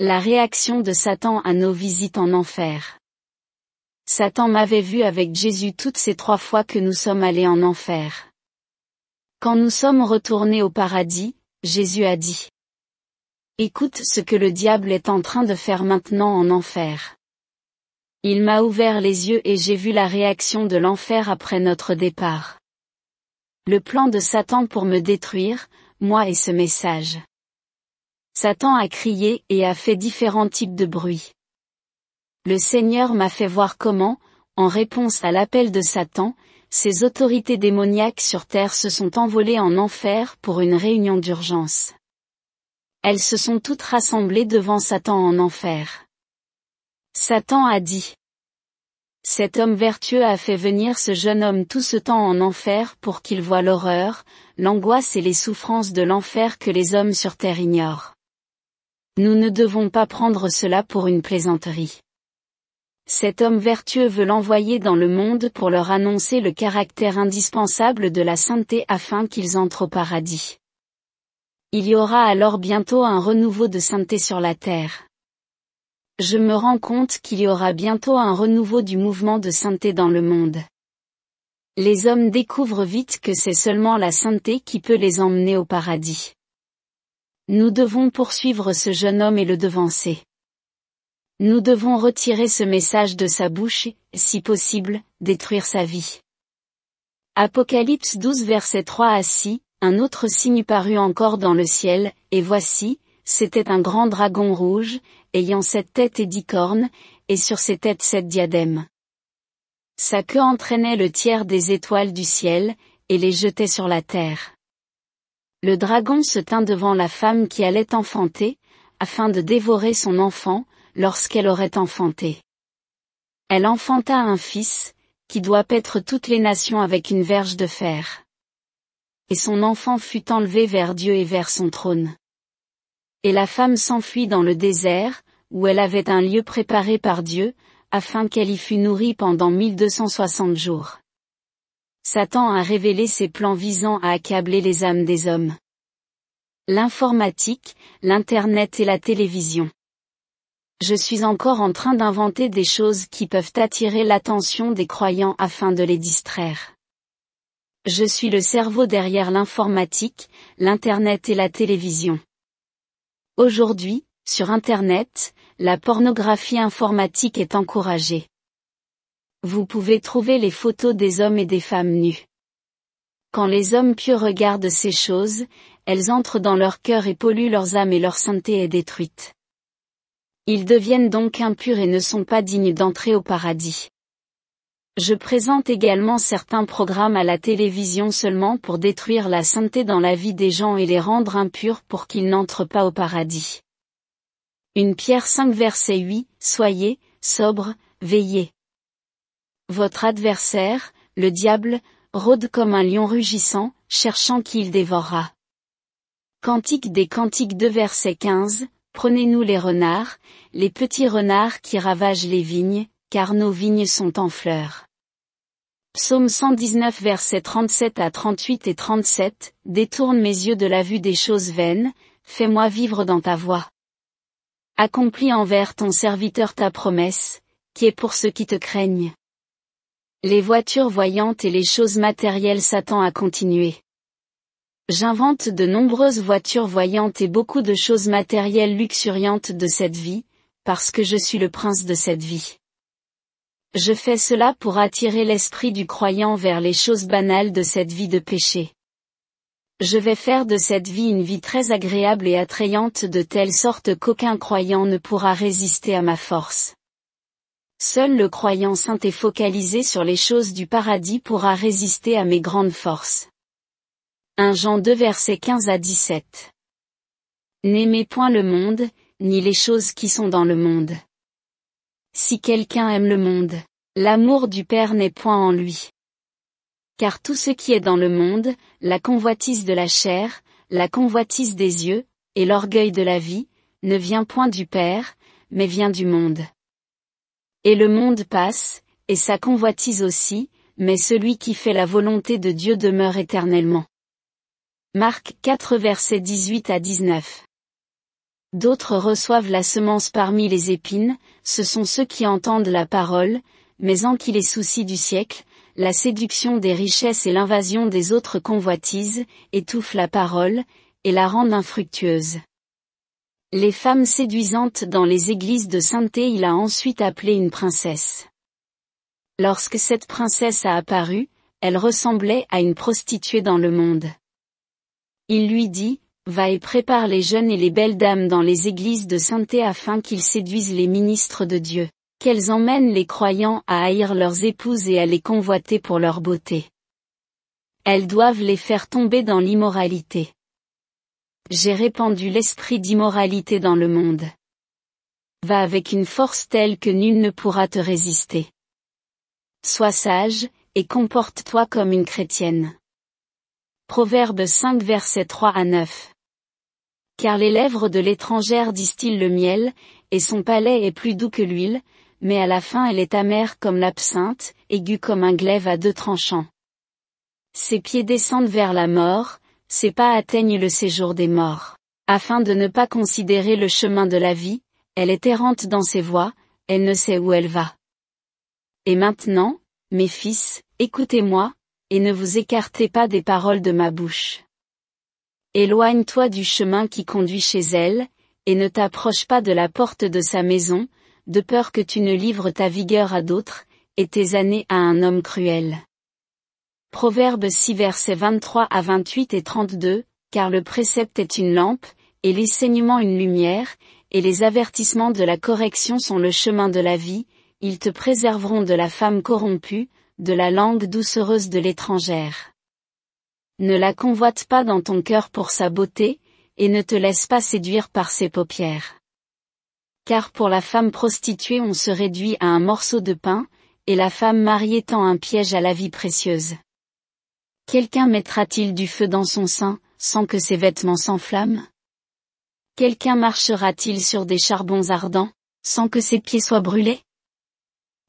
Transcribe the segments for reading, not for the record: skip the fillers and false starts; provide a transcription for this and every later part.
La réaction de Satan à nos visites en enfer. Satan m'avait vu avec Jésus toutes ces 3 fois que nous sommes allés en enfer. Quand nous sommes retournés au paradis, Jésus a dit: écoute ce que le diable est en train de faire maintenant en enfer. Il m'a ouvert les yeux et j'ai vu la réaction de l'enfer après notre départ. Le plan de Satan pour me détruire, moi et ce message. Satan a crié et a fait différents types de bruits. Le Seigneur m'a fait voir comment, en réponse à l'appel de Satan, ces autorités démoniaques sur terre se sont envolées en enfer pour une réunion d'urgence. Elles se sont toutes rassemblées devant Satan en enfer. Satan a dit: cet homme vertueux a fait venir ce jeune homme tout ce temps en enfer pour qu'il voie l'horreur, l'angoisse et les souffrances de l'enfer que les hommes sur terre ignorent. Nous ne devons pas prendre cela pour une plaisanterie. Cet homme vertueux veut l'envoyer dans le monde pour leur annoncer le caractère indispensable de la sainteté afin qu'ils entrent au paradis. Il y aura alors bientôt un renouveau de sainteté sur la terre. Je me rends compte qu'il y aura bientôt un renouveau du mouvement de sainteté dans le monde. Les hommes découvrent vite que c'est seulement la sainteté qui peut les emmener au paradis. Nous devons poursuivre ce jeune homme et le devancer. Nous devons retirer ce message de sa bouche et, si possible, détruire sa vie. Apocalypse 12 versets 3 à 6, un autre signe parut encore dans le ciel, et voici, c'était un grand dragon rouge, ayant 7 têtes et 10 cornes, et sur ses têtes 7 diadèmes. Sa queue entraînait le tiers des étoiles du ciel, et les jetait sur la terre. Le dragon se tint devant la femme qui allait enfanter, afin de dévorer son enfant, lorsqu'elle aurait enfanté. Elle enfanta un fils, qui doit paître toutes les nations avec une verge de fer. Et son enfant fut enlevé vers Dieu et vers son trône. Et la femme s'enfuit dans le désert, où elle avait un lieu préparé par Dieu, afin qu'elle y fût nourrie pendant 1260 jours. Satan a révélé ses plans visant à accabler les âmes des hommes. L'informatique, l'Internet et la télévision. Je suis encore en train d'inventer des choses qui peuvent attirer l'attention des croyants afin de les distraire. Je suis le cerveau derrière l'informatique, l'Internet et la télévision. Aujourd'hui, sur Internet, la pornographie informatique est encouragée. Vous pouvez trouver les photos des hommes et des femmes nus. Quand les hommes pieux regardent ces choses, elles entrent dans leur cœur et polluent leurs âmes et leur sainteté est détruite. Ils deviennent donc impurs et ne sont pas dignes d'entrer au paradis. Je présente également certains programmes à la télévision seulement pour détruire la sainteté dans la vie des gens et les rendre impurs pour qu'ils n'entrent pas au paradis. 1 Pierre 5 verset 8, soyez, sobres, veillez. Votre adversaire, le diable, rôde comme un lion rugissant, cherchant qui il dévorera. Cantique des Cantiques 2 verset 15, prenez-nous les renards, les petits renards qui ravagent les vignes, car nos vignes sont en fleurs. Psaume 119 versets 37 à 38 et 37, détourne mes yeux de la vue des choses vaines, fais-moi vivre dans ta voie. Accomplis envers ton serviteur ta promesse, qui est pour ceux qui te craignent. Les voitures voyantes et les choses matérielles Satan à continuer. J'invente de nombreuses voitures voyantes et beaucoup de choses matérielles luxuriantes de cette vie, parce que je suis le prince de cette vie. Je fais cela pour attirer l'esprit du croyant vers les choses banales de cette vie de péché. Je vais faire de cette vie une vie très agréable et attrayante de telle sorte qu'aucun croyant ne pourra résister à ma force. Seul le croyant saint et focalisé sur les choses du paradis pourra résister à mes grandes forces. 1 Jean 2 versets 15 à 17. N'aimez point le monde, ni les choses qui sont dans le monde. Si quelqu'un aime le monde, l'amour du Père n'est point en lui. Car tout ce qui est dans le monde, la convoitise de la chair, la convoitise des yeux, et l'orgueil de la vie, ne vient point du Père, mais vient du monde. Et le monde passe, et sa convoitise aussi, mais celui qui fait la volonté de Dieu demeure éternellement. Marc 4 versets 18 à 19. D'autres reçoivent la semence parmi les épines, ce sont ceux qui entendent la parole, mais en qui les soucis du siècle, la séduction des richesses et l'invasion des autres convoitises, étouffent la parole, et la rendent infructueuse. Les femmes séduisantes dans les églises de sainteté il a ensuite appelé une princesse. Lorsque cette princesse a apparu, elle ressemblait à une prostituée dans le monde. Il lui dit, va et prépare les jeunes et les belles dames dans les églises de sainteté afin qu'ils séduisent les ministres de Dieu, qu'elles emmènent les croyants à haïr leurs épouses et à les convoiter pour leur beauté. Elles doivent les faire tomber dans l'immoralité. J'ai répandu l'esprit d'immoralité dans le monde. Va avec une force telle que nul ne pourra te résister. Sois sage, et comporte-toi comme une chrétienne. Proverbes 5 versets 3 à 9. Car les lèvres de l'étrangère distillent le miel, et son palais est plus doux que l'huile, mais à la fin elle est amère comme l'absinthe, aiguë comme un glaive à deux tranchants. Ses pieds descendent vers la mort, ses pas atteignent le séjour des morts. Afin de ne pas considérer le chemin de la vie, elle est errante dans ses voies, elle ne sait où elle va. Et maintenant, mes fils, écoutez-moi, et ne vous écartez pas des paroles de ma bouche. Éloigne-toi du chemin qui conduit chez elle, et ne t'approche pas de la porte de sa maison, de peur que tu ne livres ta vigueur à d'autres, et tes années à un homme cruel. Proverbes 6 versets 23 à 28 et 32, car le précepte est une lampe, et l'enseignement une lumière, et les avertissements de la correction sont le chemin de la vie, ils te préserveront de la femme corrompue, de la langue doucereuse de l'étrangère. Ne la convoite pas dans ton cœur pour sa beauté, et ne te laisse pas séduire par ses paupières. Car pour la femme prostituée on se réduit à un morceau de pain, et la femme mariée tend un piège à la vie précieuse. Quelqu'un mettra-t-il du feu dans son sein, sans que ses vêtements s'enflamment? Quelqu'un marchera-t-il sur des charbons ardents, sans que ses pieds soient brûlés?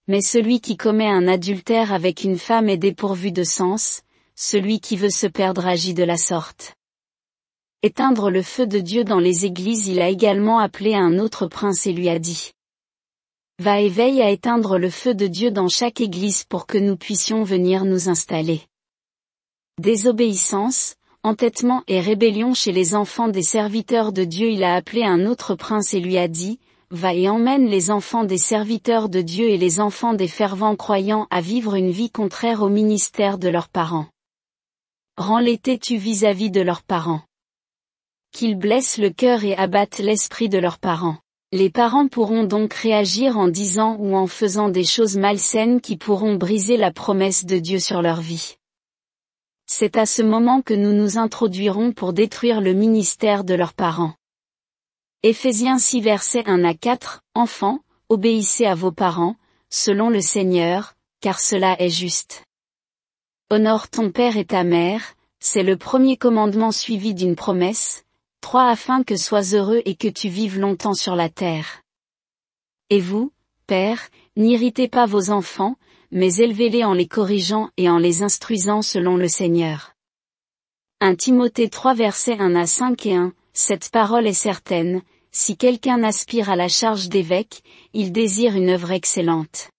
Mais celui qui commet un adultère avec une femme est dépourvu de sens, celui qui veut se perdre agit de la sorte. Éteindre le feu de Dieu dans les églises il a également appelé à un autre prince et lui a dit. Va et veille à éteindre le feu de Dieu dans chaque église pour que nous puissions venir nous installer. Désobéissance, entêtement et rébellion chez les enfants des serviteurs de Dieu il a appelé un autre prince et lui a dit, va et emmène les enfants des serviteurs de Dieu et les enfants des fervents croyants à vivre une vie contraire au ministère de leurs parents. Rends-les têtus vis-à-vis de leurs parents. Qu'ils blessent le cœur et abattent l'esprit de leurs parents. Les parents pourront donc réagir en disant ou en faisant des choses malsaines qui pourront briser la promesse de Dieu sur leur vie. C'est à ce moment que nous nous introduirons pour détruire le ministère de leurs parents. Éphésiens 6 versets 1 à 4, enfants, obéissez à vos parents, selon le Seigneur, car cela est juste. Honore ton père et ta mère, c'est le premier commandement suivi d'une promesse, 3 afin que sois heureux et que tu vives longtemps sur la terre. Et vous, pères, n'irritez pas vos enfants, mais élevez-les en les corrigeant et en les instruisant selon le Seigneur. 1 Timothée 3 versets 1 à 5 et 1, cette parole est certaine, si quelqu'un aspire à la charge d'évêque, il désire une œuvre excellente.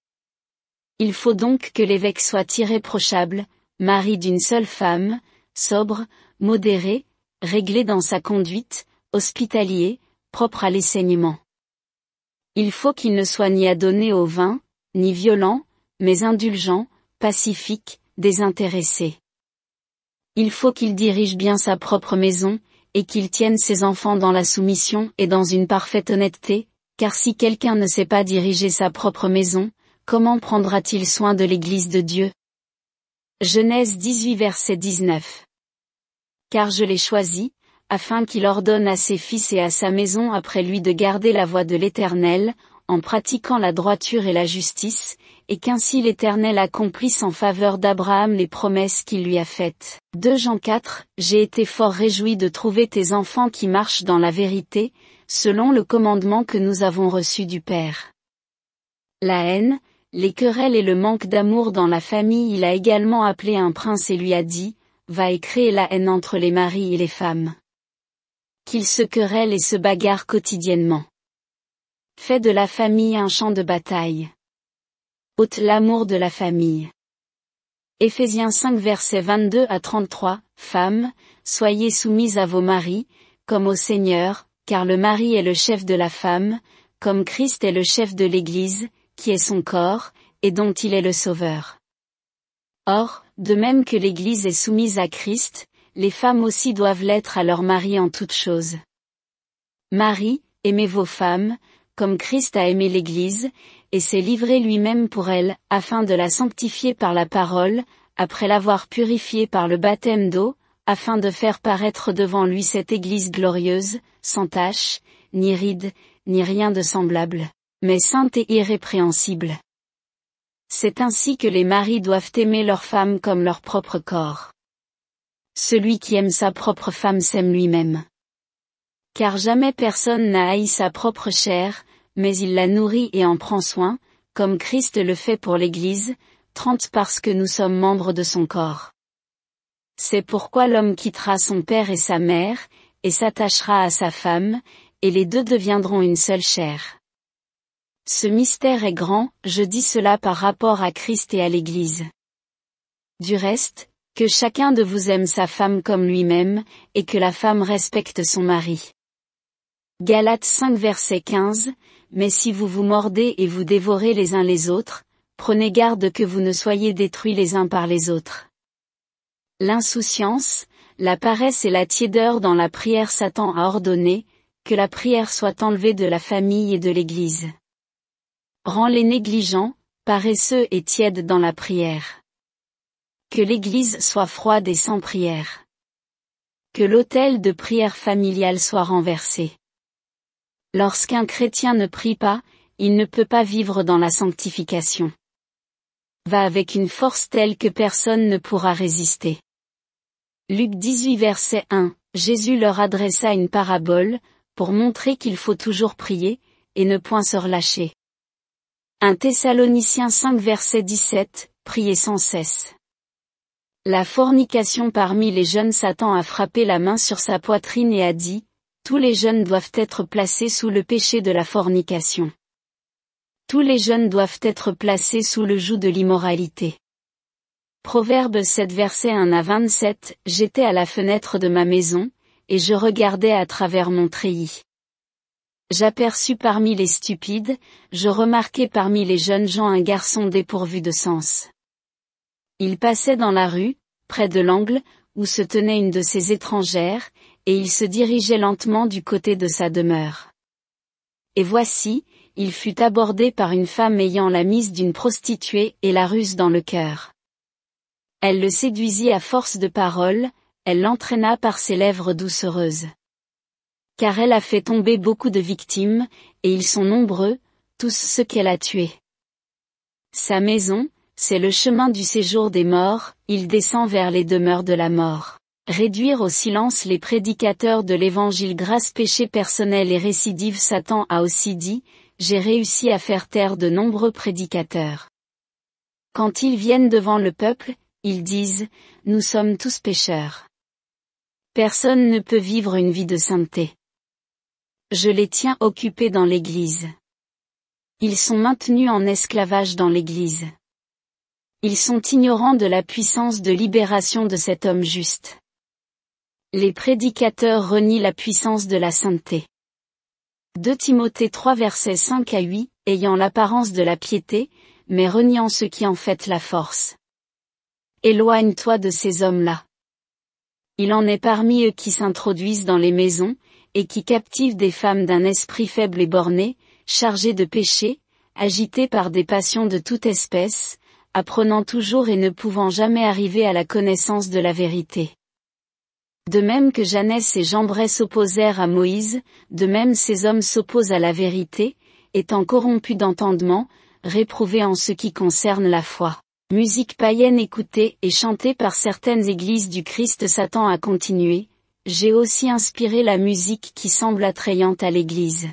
Il faut donc que l'évêque soit irréprochable, mari d'une seule femme, sobre, modéré, réglé dans sa conduite, hospitalier, propre à l'enseignement. Il faut qu'il ne soit ni adonné au vin, ni violent, mais indulgent, pacifique, désintéressé. Il faut qu'il dirige bien sa propre maison, et qu'il tienne ses enfants dans la soumission et dans une parfaite honnêteté, car si quelqu'un ne sait pas diriger sa propre maison, comment prendra-t-il soin de l'Église de Dieu? Genèse 18 verset 19. Car je l'ai choisi, afin qu'il ordonne à ses fils et à sa maison après lui de garder la voie de l'Éternel, en pratiquant la droiture et la justice, et qu'ainsi l'Éternel accomplisse en faveur d'Abraham les promesses qu'il lui a faites. 2 Jean 4, j'ai été fort réjoui de trouver tes enfants qui marchent dans la vérité, selon le commandement que nous avons reçu du Père. La haine, les querelles et le manque d'amour dans la famille il a également appelé un prince et lui a dit, va et crée la haine entre les maris et les femmes. qu'ils se querellent et se bagarrent quotidiennement. Fais de la famille un champ de bataille. Ôte l'amour de la famille. Éphésiens 5 versets 22 à 33, Femmes, soyez soumises à vos maris, comme au Seigneur, car le mari est le chef de la femme, comme Christ est le chef de l'Église, qui est son corps, et dont il est le Sauveur. Or, de même que l'Église est soumise à Christ, les femmes aussi doivent l'être à leur mari en toutes choses. Marie, aimez vos femmes, comme Christ a aimé l'Église, et s'est livré lui-même pour elle, afin de la sanctifier par la parole, après l'avoir purifiée par le baptême d'eau, afin de faire paraître devant lui cette Église glorieuse, sans tache, ni ride, ni rien de semblable, mais sainte et irrépréhensible. C'est ainsi que les maris doivent aimer leurs femmes comme leur propre corps. Celui qui aime sa propre femme s'aime lui-même. Car jamais personne n'a haï sa propre chair, mais il la nourrit et en prend soin, comme Christ le fait pour l'Église, 30 parce que nous sommes membres de son corps. C'est pourquoi l'homme quittera son père et sa mère, et s'attachera à sa femme, et les deux deviendront une seule chair. Ce mystère est grand, je dis cela par rapport à Christ et à l'Église. Du reste, que chacun de vous aime sa femme comme lui-même, et que la femme respecte son mari. Galates 5 verset 15, mais si vous vous mordez et vous dévorez les uns les autres, prenez garde que vous ne soyez détruits les uns par les autres. L'insouciance, la paresse et la tiédeur dans la prière Satan a ordonné, que la prière soit enlevée de la famille et de l'Église. Rends les négligents, paresseux et tièdes dans la prière. Que l'Église soit froide et sans prière. Que l'autel de prière familiale soit renversé. Lorsqu'un chrétien ne prie pas, il ne peut pas vivre dans la sanctification. Va avec une force telle que personne ne pourra résister. Luc 18 verset 1, Jésus leur adressa une parabole, pour montrer qu'il faut toujours prier, et ne point se relâcher. 1 Thessaloniciens 5 verset 17, priez sans cesse. La fornication parmi les jeunes, Satan a frappé la main sur sa poitrine et a dit, tous les jeunes doivent être placés sous le péché de la fornication. Tous les jeunes doivent être placés sous le joug de l'immoralité. Proverbe 7 verset 1 à 27, j'étais à la fenêtre de ma maison, et je regardais à travers mon treillis. J'aperçus parmi les stupides, je remarquai parmi les jeunes gens un garçon dépourvu de sens. Il passait dans la rue, près de l'angle, où se tenait une de ses étrangères, et il se dirigeait lentement du côté de sa demeure. Et voici, il fut abordé par une femme ayant la mise d'une prostituée et la ruse dans le cœur. Elle le séduisit à force de paroles, elle l'entraîna par ses lèvres doucereuses. Car elle a fait tomber beaucoup de victimes, et ils sont nombreux, tous ceux qu'elle a tués. Sa maison, c'est le chemin du séjour des morts, il descend vers les demeures de la mort. Réduire au silence les prédicateurs de l'Évangile grâce péché personnel et récidive. Satan a aussi dit, j'ai réussi à faire taire de nombreux prédicateurs. Quand ils viennent devant le peuple, ils disent, nous sommes tous pécheurs. Personne ne peut vivre une vie de sainteté. Je les tiens occupés dans l'Église. Ils sont maintenus en esclavage dans l'Église. Ils sont ignorants de la puissance de libération de cet homme juste. Les prédicateurs renient la puissance de la sainteté. 2 Timothée 3 versets 5 à 8, ayant l'apparence de la piété, mais reniant ce qui en fait la force. Éloigne-toi de ces hommes-là. Il en est parmi eux qui s'introduisent dans les maisons, et qui captivent des femmes d'un esprit faible et borné, chargées de péché, agitées par des passions de toute espèce, apprenant toujours et ne pouvant jamais arriver à la connaissance de la vérité. De même que Janès et Jambres s'opposèrent à Moïse, de même ces hommes s'opposent à la vérité, étant corrompus d'entendement, réprouvés en ce qui concerne la foi. Musique païenne écoutée et chantée par certaines églises du Christ. Satan a continué, j'ai aussi inspiré la musique qui semble attrayante à l'Église.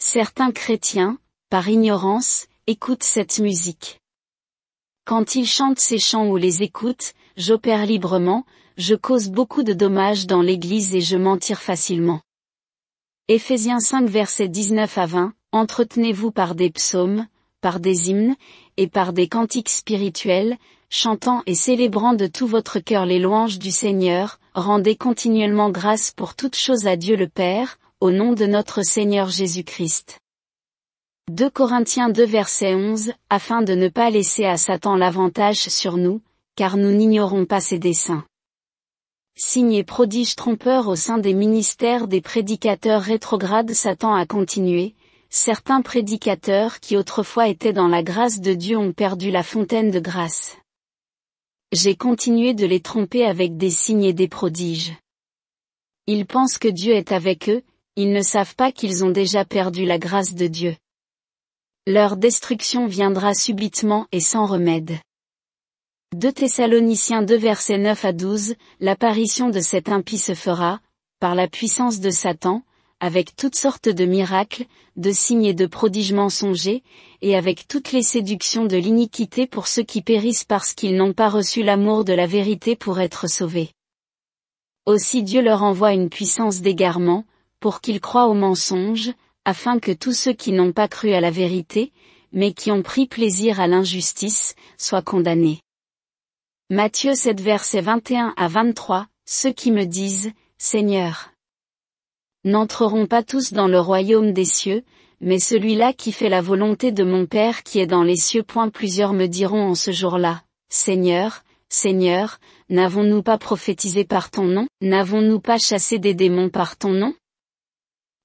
Certains chrétiens, par ignorance, écoutent cette musique. Quand ils chantent ces chants ou les écoutent, j'opère librement, je cause beaucoup de dommages dans l'Église et je m'en tire facilement. Éphésiens 5 versets 19 à 20, entretenez-vous par des psaumes, par des hymnes, et par des cantiques spirituels, chantant et célébrant de tout votre cœur les louanges du Seigneur, rendez continuellement grâce pour toutes choses à Dieu le Père, au nom de notre Seigneur Jésus-Christ. 2 Corinthiens 2 verset 11, afin de ne pas laisser à Satan l'avantage sur nous, car nous n'ignorons pas ses desseins. Signes et prodiges trompeurs au sein des ministères des prédicateurs rétrogrades. Satan a continué, certains prédicateurs qui autrefois étaient dans la grâce de Dieu ont perdu la fontaine de grâce. J'ai continué de les tromper avec des signes et des prodiges. Ils pensent que Dieu est avec eux, ils ne savent pas qu'ils ont déjà perdu la grâce de Dieu. Leur destruction viendra subitement et sans remède. 2 Thessaloniciens 2 versets 9 à 12, l'apparition de cet impie se fera, par la puissance de Satan, avec toutes sortes de miracles, de signes et de prodiges mensongers, et avec toutes les séductions de l'iniquité pour ceux qui périssent parce qu'ils n'ont pas reçu l'amour de la vérité pour être sauvés. Aussi Dieu leur envoie une puissance d'égarement, pour qu'ils croient aux mensonges, afin que tous ceux qui n'ont pas cru à la vérité, mais qui ont pris plaisir à l'injustice, soient condamnés. Matthieu 7 versets 21 à 23, ceux qui me disent, Seigneur, n'entreront pas tous dans le royaume des cieux, mais celui-là qui fait la volonté de mon Père qui est dans les cieux. Plusieurs me diront en ce jour-là, Seigneur, Seigneur, n'avons-nous pas prophétisé par ton nom? N'avons-nous pas chassé des démons par ton nom?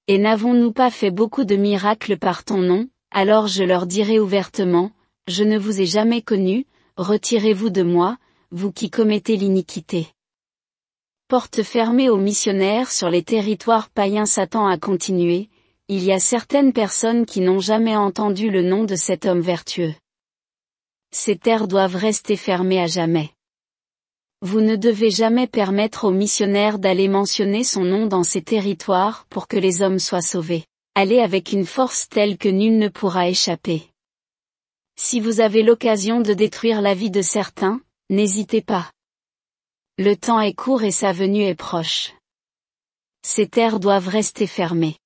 Et n'avons-nous pas fait beaucoup de miracles par ton nom? Alors je leur dirai ouvertement, je ne vous ai jamais connu, retirez-vous de moi, vous qui commettez l'iniquité. Porte fermée aux missionnaires sur les territoires païens. Satan a continué, il y a certaines personnes qui n'ont jamais entendu le nom de cet homme vertueux. Ces terres doivent rester fermées à jamais. Vous ne devez jamais permettre aux missionnaires d'aller mentionner son nom dans ces territoires pour que les hommes soient sauvés. Allez avec une force telle que nul ne pourra échapper. Si vous avez l'occasion de détruire la vie de certains, n'hésitez pas. Le temps est court et sa venue est proche. Ces terres doivent rester fermées.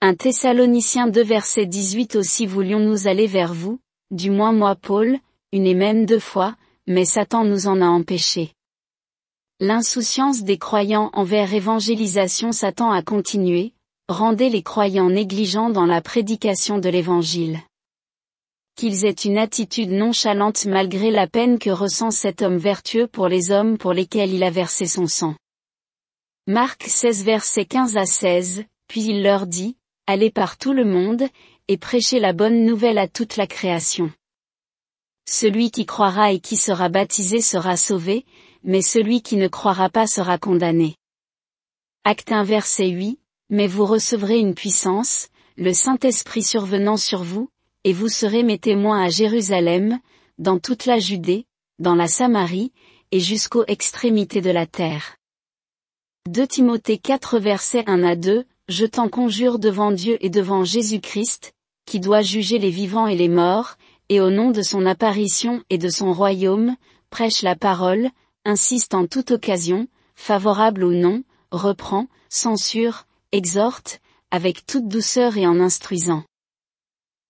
1 Thessaloniciens 2 verset 18. Aussi voulions-nous aller vers vous, du moins moi Paul, une et même deux fois, mais Satan nous en a empêchés. L'insouciance des croyants envers évangélisation. Satan a continué, rendez les croyants négligents dans la prédication de l'Évangile. Qu'ils aient une attitude nonchalante malgré la peine que ressent cet homme vertueux pour les hommes pour lesquels il a versé son sang. Marc 16 versets 15 à 16, puis il leur dit, allez par tout le monde, et prêchez la bonne nouvelle à toute la création. Celui qui croira et qui sera baptisé sera sauvé, mais celui qui ne croira pas sera condamné. Acte 1 verset 8, mais vous recevrez une puissance, le Saint-Esprit survenant sur vous, et vous serez mes témoins à Jérusalem, dans toute la Judée, dans la Samarie, et jusqu'aux extrémités de la terre. 2 Timothée 4 versets 1 à 2, je t'en conjure devant Dieu et devant Jésus-Christ, qui doit juger les vivants et les morts, et au nom de son apparition et de son royaume, prêche la parole, insiste en toute occasion, favorable ou non, reprend, censure, exhorte, avec toute douceur et en instruisant.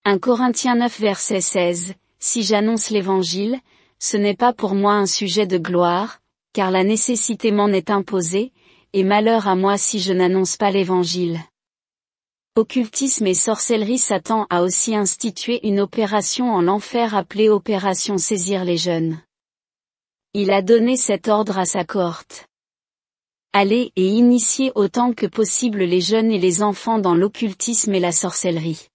1 Corinthiens 9 verset 16, si j'annonce l'Évangile, ce n'est pas pour moi un sujet de gloire, car la nécessité m'en est imposée, et malheur à moi si je n'annonce pas l'Évangile. Occultisme et sorcellerie. Satan a aussi institué une opération en l'enfer appelée opération saisir les jeunes. Il a donné cet ordre à sa cohorte. Allez et initiez autant que possible les jeunes et les enfants dans l'occultisme et la sorcellerie.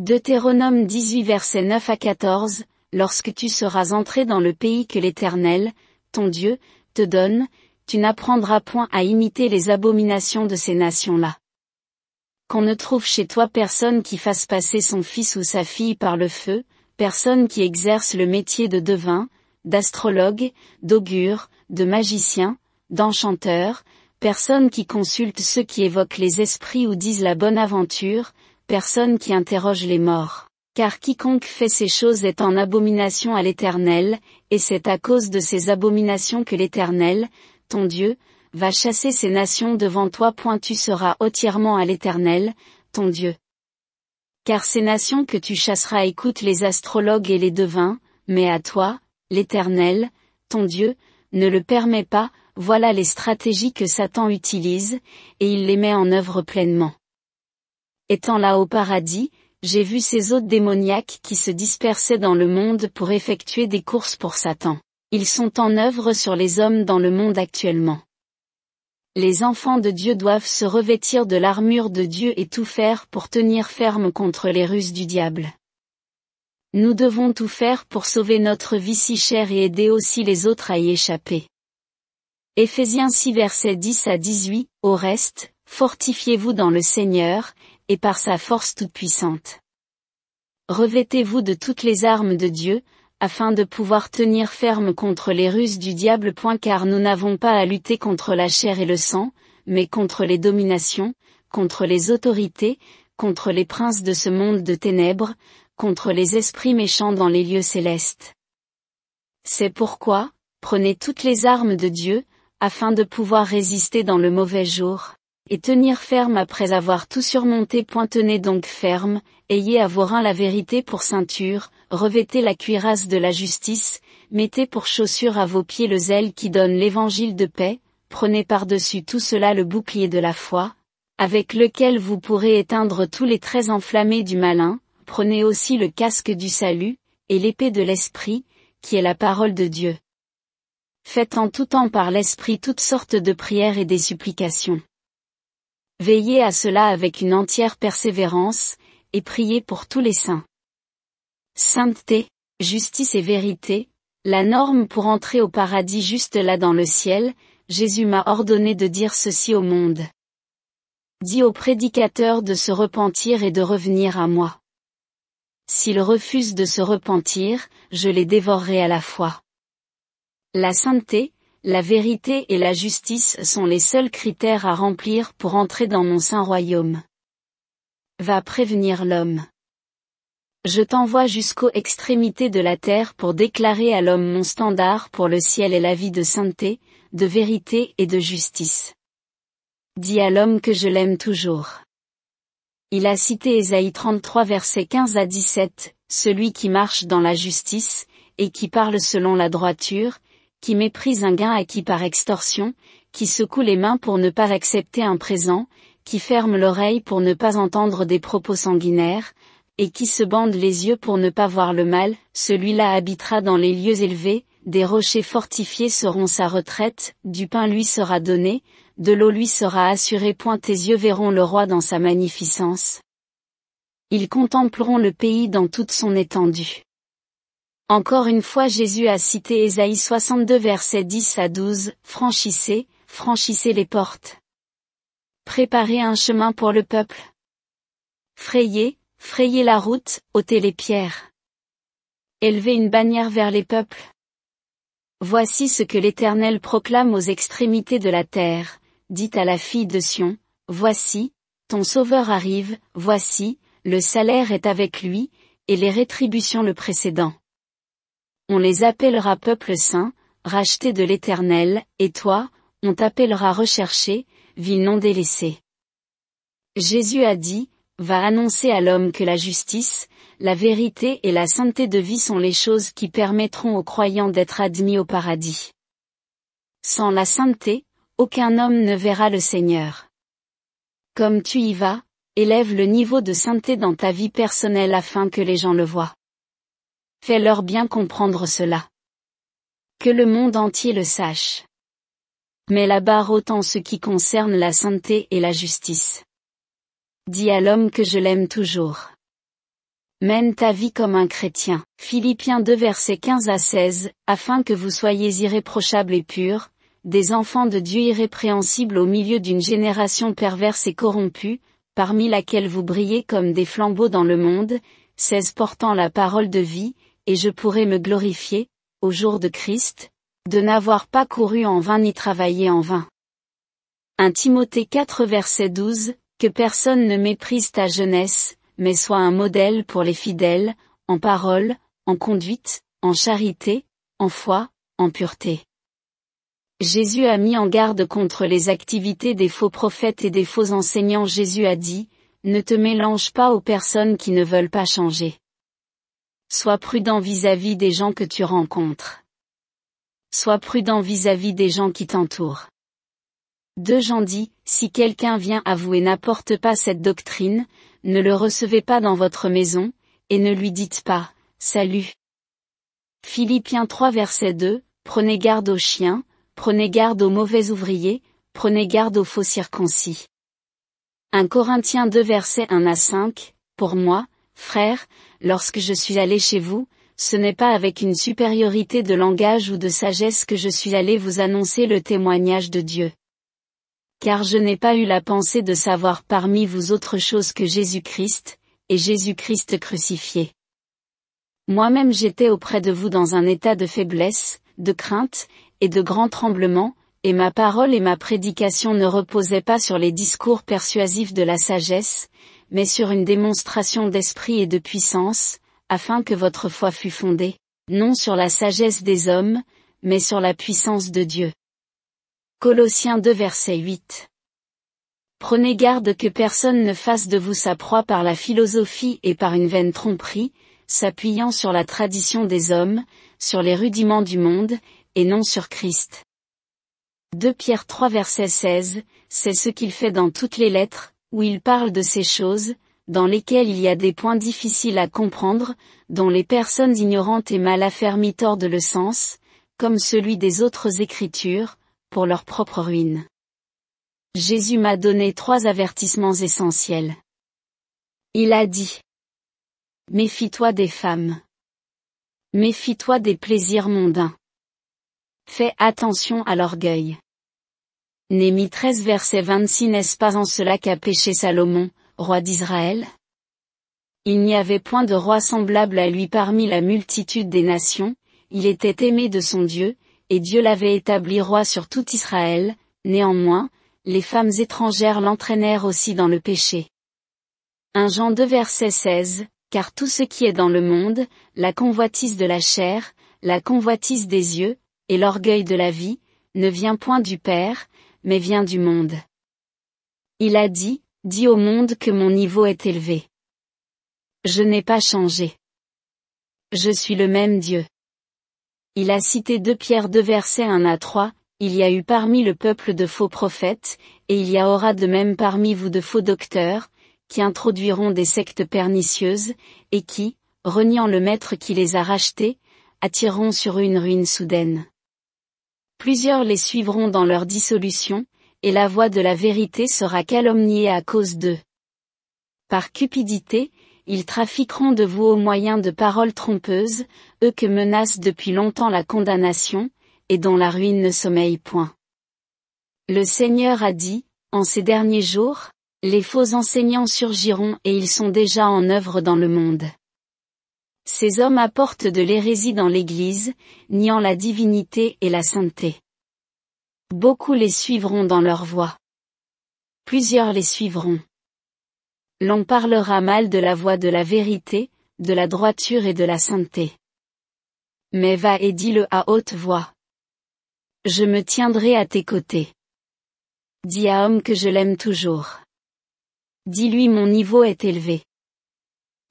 Deutéronome 18 versets 9 à 14, lorsque tu seras entré dans le pays que l'Éternel, ton Dieu, te donne, tu n'apprendras point à imiter les abominations de ces nations-là. Qu'on ne trouve chez toi personne qui fasse passer son fils ou sa fille par le feu, personne qui exerce le métier de devin, d'astrologue, d'augure, de magicien, d'enchanteur, personne qui consulte ceux qui évoquent les esprits ou disent la bonne aventure, personne qui interroge les morts. Car quiconque fait ces choses est en abomination à l'Éternel, et c'est à cause de ces abominations que l'Éternel, ton Dieu, va chasser ces nations devant toi. Tu seras entièrement à l'Éternel, ton Dieu. Car ces nations que tu chasseras écoutent les astrologues et les devins, mais à toi, l'Éternel, ton Dieu, ne le permet pas. Voilà les stratégies que Satan utilise, et il les met en œuvre pleinement. Étant là au paradis, j'ai vu ces hôtes démoniaques qui se dispersaient dans le monde pour effectuer des courses pour Satan. Ils sont en œuvre sur les hommes dans le monde actuellement. Les enfants de Dieu doivent se revêtir de l'armure de Dieu et tout faire pour tenir ferme contre les ruses du diable. Nous devons tout faire pour sauver notre vie si chère et aider aussi les autres à y échapper. Éphésiens 6 versets 10 à 18, au reste, fortifiez-vous dans le Seigneur, et par sa force toute-puissante. Revêtez-vous de toutes les armes de Dieu, afin de pouvoir tenir ferme contre les ruses du diable. Car nous n'avons pas à lutter contre la chair et le sang, mais contre les dominations, contre les autorités, contre les princes de ce monde de ténèbres, contre les esprits méchants dans les lieux célestes. C'est pourquoi, prenez toutes les armes de Dieu, afin de pouvoir résister dans le mauvais jour. Et tenir ferme après avoir tout surmonté. Tenez donc ferme, ayez à vos reins la vérité pour ceinture, revêtez la cuirasse de la justice, mettez pour chaussures à vos pieds le zèle qui donne l'évangile de paix, prenez par-dessus tout cela le bouclier de la foi, avec lequel vous pourrez éteindre tous les traits enflammés du malin, prenez aussi le casque du salut, et l'épée de l'esprit, qui est la parole de Dieu. Faites en tout temps par l'esprit toutes sortes de prières et des supplications. Veillez à cela avec une entière persévérance, et priez pour tous les saints. Sainteté, justice et vérité, la norme pour entrer au paradis. Juste là dans le ciel, Jésus m'a ordonné de dire ceci au monde. Dis aux prédicateurs de se repentir et de revenir à moi. S'ils refusent de se repentir, je les dévorerai à la fois. La sainteté, la vérité et la justice sont les seuls critères à remplir pour entrer dans mon saint royaume. Va prévenir l'homme. Je t'envoie jusqu'aux extrémités de la terre pour déclarer à l'homme mon standard pour le ciel et la vie de sainteté, de vérité et de justice. Dis à l'homme que je l'aime toujours. Il a cité Ésaïe 33 versets 15 à 17, celui qui marche dans la justice, et qui parle selon la droiture, qui méprise un gain acquis par extorsion, qui secoue les mains pour ne pas accepter un présent, qui ferme l'oreille pour ne pas entendre des propos sanguinaires, et qui se bande les yeux pour ne pas voir le mal, celui-là habitera dans les lieux élevés, des rochers fortifiés seront sa retraite, du pain lui sera donné, de l'eau lui sera assurée. Tes yeux verront le roi dans sa magnificence. Ils contempleront le pays dans toute son étendue. Encore une fois Jésus a cité Ésaïe 62 versets 10 à 12, « Franchissez, franchissez les portes. Préparez un chemin pour le peuple. Frayez, frayez la route, ôtez les pierres. Élevez une bannière vers les peuples. Voici ce que l'Éternel proclame aux extrémités de la terre, dit à la fille de Sion, « Voici, ton Sauveur arrive, voici, le salaire est avec lui, et les rétributions le précédent. » On les appellera peuple saint, racheté de l'Éternel, et toi, on t'appellera recherché, ville non délaissée. Jésus a dit, va annoncer à l'homme que la justice, la vérité et la sainteté de vie sont les choses qui permettront aux croyants d'être admis au paradis. Sans la sainteté, aucun homme ne verra le Seigneur. Comme tu y vas, élève le niveau de sainteté dans ta vie personnelle afin que les gens le voient. Fais-leur bien comprendre cela. Que le monde entier le sache. Mets la barre haute en ce qui concerne la sainteté et la justice. Dis à l'homme que je l'aime toujours. Mène ta vie comme un chrétien. Philippiens 2 versets 15 à 16, afin que vous soyez irréprochables et purs, des enfants de Dieu irrépréhensibles au milieu d'une génération perverse et corrompue, parmi laquelle vous brillez comme des flambeaux dans le monde, 16 portant la parole de vie, et je pourrai me glorifier, au jour de Christ, de n'avoir pas couru en vain ni travaillé en vain. 1 Timothée 4 verset 12, que personne ne méprise ta jeunesse, mais soit un modèle pour les fidèles, en parole, en conduite, en charité, en foi, en pureté. Jésus a mis en garde contre les activités des faux prophètes et des faux enseignants. Jésus a dit, ne te mélange pas aux personnes qui ne veulent pas changer. Sois prudent vis-à-vis des gens que tu rencontres. Sois prudent vis-à-vis des gens qui t'entourent. 2 Jean dit, si quelqu'un vient à vous et n'apporte pas cette doctrine, ne le recevez pas dans votre maison, et ne lui dites pas, salut. Philippiens 3 verset 2, prenez garde aux chiens, prenez garde aux mauvais ouvriers, prenez garde aux faux circoncis. 1 Corinthiens 2 verset 1 à 5, pour moi, frères, lorsque je suis allé chez vous, ce n'est pas avec une supériorité de langage ou de sagesse que je suis allé vous annoncer le témoignage de Dieu. Car je n'ai pas eu la pensée de savoir parmi vous autre chose que Jésus-Christ, et Jésus-Christ crucifié. Moi-même j'étais auprès de vous dans un état de faiblesse, de crainte, et de grand tremblement, et ma parole et ma prédication ne reposaient pas sur les discours persuasifs de la sagesse, mais sur une démonstration d'esprit et de puissance, afin que votre foi fût fondée, non sur la sagesse des hommes, mais sur la puissance de Dieu. Colossiens 2 verset 8. Prenez garde que personne ne fasse de vous sa proie par la philosophie et par une vaine tromperie, s'appuyant sur la tradition des hommes, sur les rudiments du monde, et non sur Christ. 2 Pierre 3 verset 16, c'est ce qu'il fait dans toutes les lettres, où il parle de ces choses, dans lesquelles il y a des points difficiles à comprendre, dont les personnes ignorantes et mal affermies tordent le sens, comme celui des autres Écritures, pour leur propre ruine. Jésus m'a donné 3 avertissements essentiels. Il a dit : méfie-toi des femmes. Méfie-toi des plaisirs mondains. Fais attention à l'orgueil. Néhémie 13 verset 26. N'est-ce pas en cela qu'a péché Salomon, roi d'Israël? Il n'y avait point de roi semblable à lui parmi la multitude des nations, il était aimé de son Dieu, et Dieu l'avait établi roi sur tout Israël, néanmoins, les femmes étrangères l'entraînèrent aussi dans le péché. 1 Jean 2 verset 16, car tout ce qui est dans le monde, la convoitise de la chair, la convoitise des yeux, et l'orgueil de la vie, ne vient point du Père, mais vient du monde. Il a dit, dis au monde que mon niveau est élevé. Je n'ai pas changé. Je suis le même Dieu. Il a cité 2 Pierre 2 versets 1 à 3, il y a eu parmi le peuple de faux prophètes, et il y aura de même parmi vous de faux docteurs, qui introduiront des sectes pernicieuses, et qui, reniant le maître qui les a rachetés, attireront sur eux une ruine soudaine. Plusieurs les suivront dans leur dissolution, et la voie de la vérité sera calomniée à cause d'eux. Par cupidité, ils trafiqueront de vous au moyen de paroles trompeuses, eux que menace depuis longtemps la condamnation, et dont la ruine ne sommeille point. Le Seigneur a dit, en ces derniers jours, les faux enseignants surgiront et ils sont déjà en œuvre dans le monde. Ces hommes apportent de l'hérésie dans l'Église, niant la divinité et la sainteté. Beaucoup les suivront dans leur voie. Plusieurs les suivront. L'on parlera mal de la voie de la vérité, de la droiture et de la sainteté. Mais va et dis-le à haute voix. Je me tiendrai à tes côtés. Dis à homme que je l'aime toujours. Dis-lui mon niveau est élevé.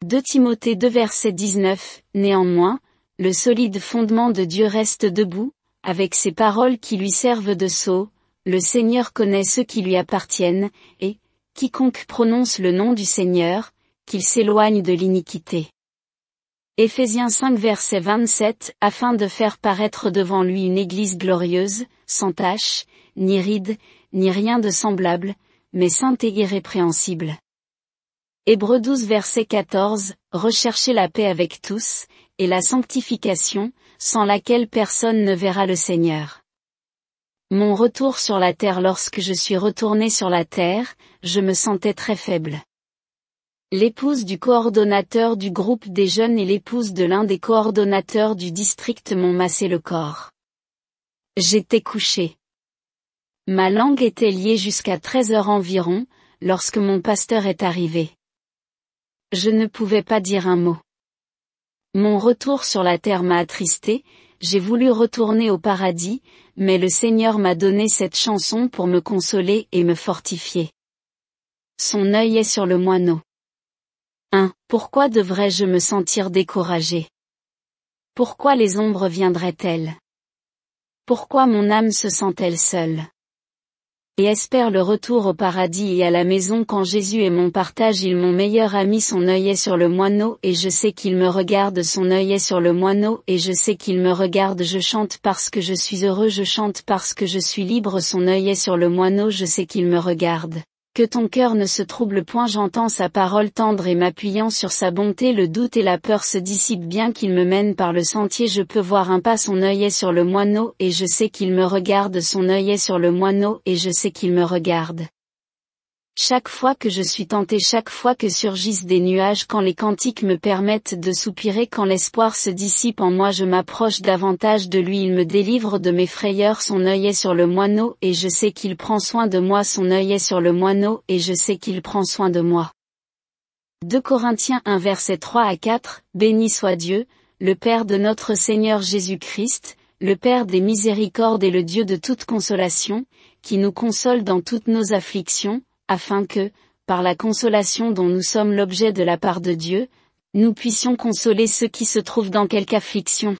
2 Timothée 2 verset 19, néanmoins, le solide fondement de Dieu reste debout, avec ses paroles qui lui servent de sceau, le Seigneur connaît ceux qui lui appartiennent, et, quiconque prononce le nom du Seigneur, qu'il s'éloigne de l'iniquité. Éphésiens 5 verset 27, afin de faire paraître devant lui une église glorieuse, sans tache, ni ride, ni rien de semblable, mais sainte et irrépréhensible. Hébreux 12 verset 14, recherchez la paix avec tous, et la sanctification, sans laquelle personne ne verra le Seigneur. Mon retour sur la terre. Lorsque je suis retourné sur la terre, je me sentais très faible. L'épouse du coordonnateur du groupe des jeunes et l'épouse de l'un des coordonnateurs du district m'ont massé le corps. J'étais couché. Ma langue était liée jusqu'à 13 heures environ, lorsque mon pasteur est arrivé. Je ne pouvais pas dire un mot. Mon retour sur la terre m'a attristé, j'ai voulu retourner au paradis, mais le Seigneur m'a donné cette chanson pour me consoler et me fortifier. Son œil est sur le moineau. 1. Pourquoi devrais-je me sentir découragé? Pourquoi les ombres viendraient-elles? Pourquoi mon âme se sent-elle seule? Et espère le retour au paradis et à la maison quand Jésus est mon partage, il mon meilleur ami, son œil est sur le moineau et je sais qu'il me regarde, son œil est sur le moineau et je sais qu'il me regarde, je chante parce que je suis heureux, je chante parce que je suis libre, son œil est sur le moineau, je sais qu'il me regarde. Que ton cœur ne se trouble point, j'entends sa parole tendre et m'appuyant sur sa bonté, le doute et la peur se dissipent, bien qu'il me mène par le sentier, je peux voir un pas, son œil est sur le moineau et je sais qu'il me regarde, son œil est sur le moineau et je sais qu'il me regarde. Chaque fois que je suis tenté, chaque fois que surgissent des nuages, quand les cantiques me permettent de soupirer, quand l'espoir se dissipe en moi, je m'approche davantage de lui, il me délivre de mes frayeurs, son œil est sur le moineau et je sais qu'il prend soin de moi, son œil est sur le moineau et je sais qu'il prend soin de moi. 2 Corinthiens 1 versets 3 à 4, béni soit Dieu, le Père de notre Seigneur Jésus-Christ, le Père des miséricordes et le Dieu de toute consolation, qui nous console dans toutes nos afflictions, afin que, par la consolation dont nous sommes l'objet de la part de Dieu, nous puissions consoler ceux qui se trouvent dans quelque affliction.